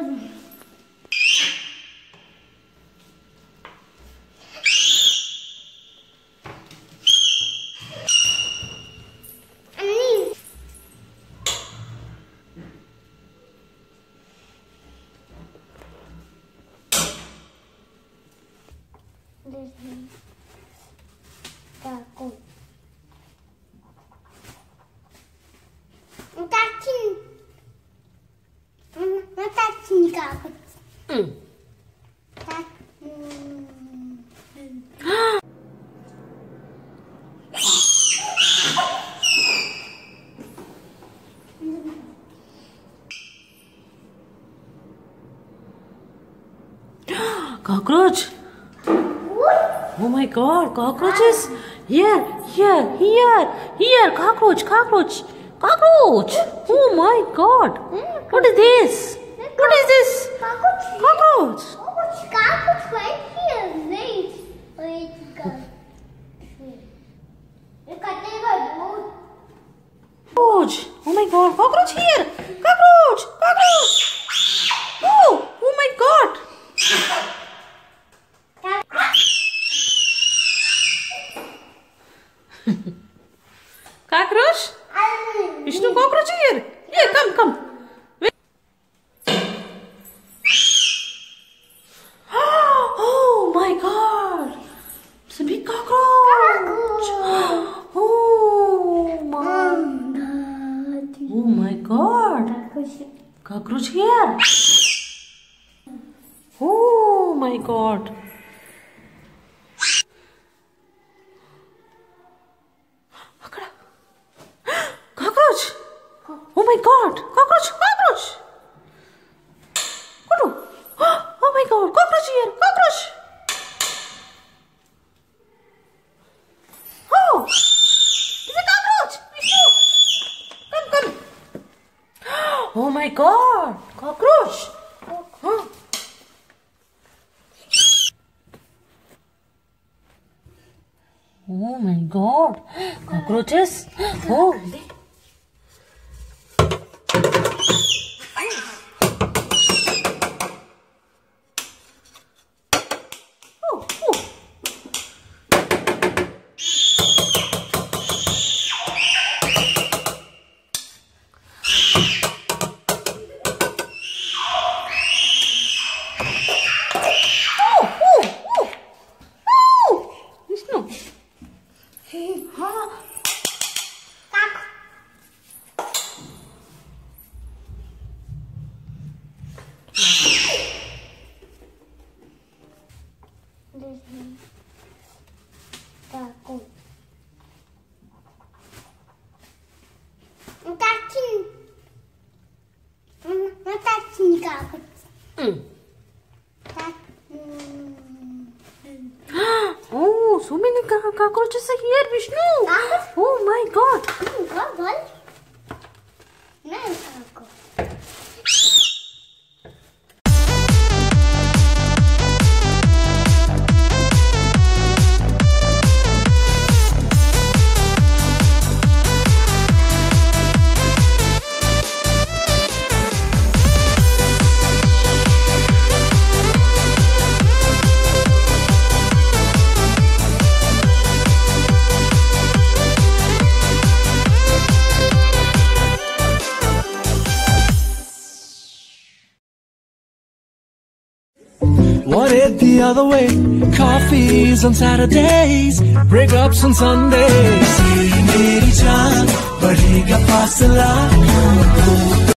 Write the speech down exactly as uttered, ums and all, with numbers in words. lazım. Takun. Takun. Ne takun kalkın? Hmm. Takun. Ha! Cockroach. Oh my god, cockroaches! Here, here, here, here, cockroach, cockroach, cockroach! Oh my god! What is this? What is this? Cockroach! Cockroach right here! Wait, wait, cockroach! Oh my god, cockroach here! Cockroach! Cockroach! Oh! Oh my god! Cockroach? Vishnu, cockroach here. Here, come, come. Wait. Oh my god. It's a big cockroach. Oh my god. Oh my god. Cockroach here. Oh my god. Oh my god! Cockroach! Cockroach! Oh my god! Cockroach here! Cockroach! Oh! It's a cockroach! Come, come! Oh my god! Cockroach! Huh? Oh my god! Cockroaches! Oh! Takun. Takun. Ne takun kalkın? Oh, so many cockroaches are here, Vishnu. Oh my god. Ne cockroach? What it the other way? Coffees on Saturdays, breakups on Sundays. Meri jaan, badhega faasla.